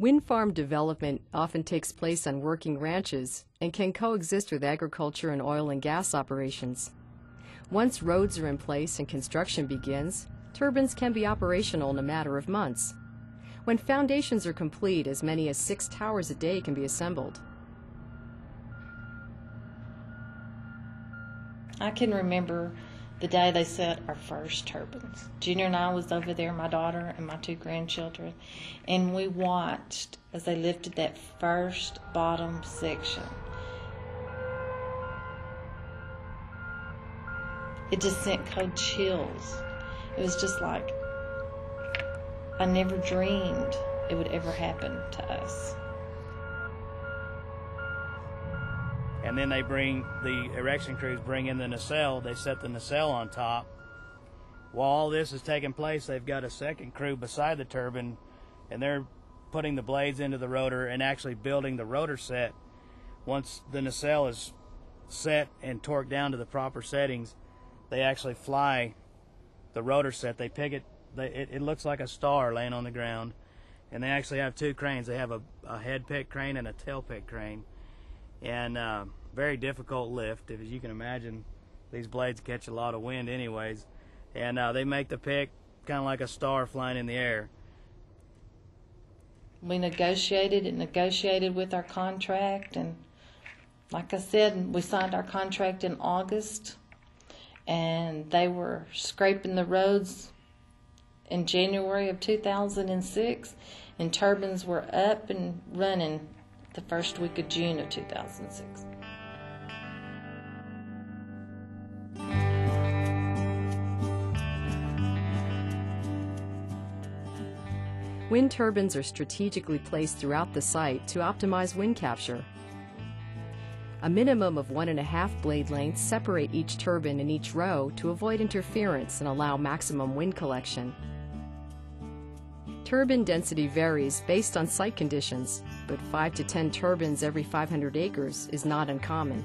Wind farm development often takes place on working ranches and can coexist with agriculture and oil and gas operations. Once roads are in place and construction begins, turbines can be operational in a matter of months. When foundations are complete, as many as 6 towers a day can be assembled. I can remember the day they set our first turbines. Junior and I was over there, my daughter and my 2 grandchildren, and we watched as they lifted that first bottom section. It just sent cold chills. It was just like, I never dreamed it would ever happen to us. And then they bring, the erection crews bring in the nacelle, they set the nacelle on top. While all this is taking place, they've got a second crew beside the turbine, and they're putting the blades into the rotor and actually building the rotor set. Once the nacelle is set and torqued down to the proper settings, they actually fly the rotor set. They pick it, it looks like a star laying on the ground, and they actually have 2 cranes. They have a head pick crane and a tail pick crane. And very difficult lift. As you can imagine, these blades catch a lot of wind anyways. And they make the pick kind of like a star flying in the air. We negotiated and negotiated with our contract. And like I said, we signed our contract in August. And they were scraping the roads in January of 2006. And turbines were up and running the first week of June of 2006. Wind turbines are strategically placed throughout the site to optimize wind capture. A minimum of 1.5 blade lengths separate each turbine in each row to avoid interference and allow maximum wind collection. Turbine density varies based on site conditions, but 5 to 10 turbines every 500 acres is not uncommon.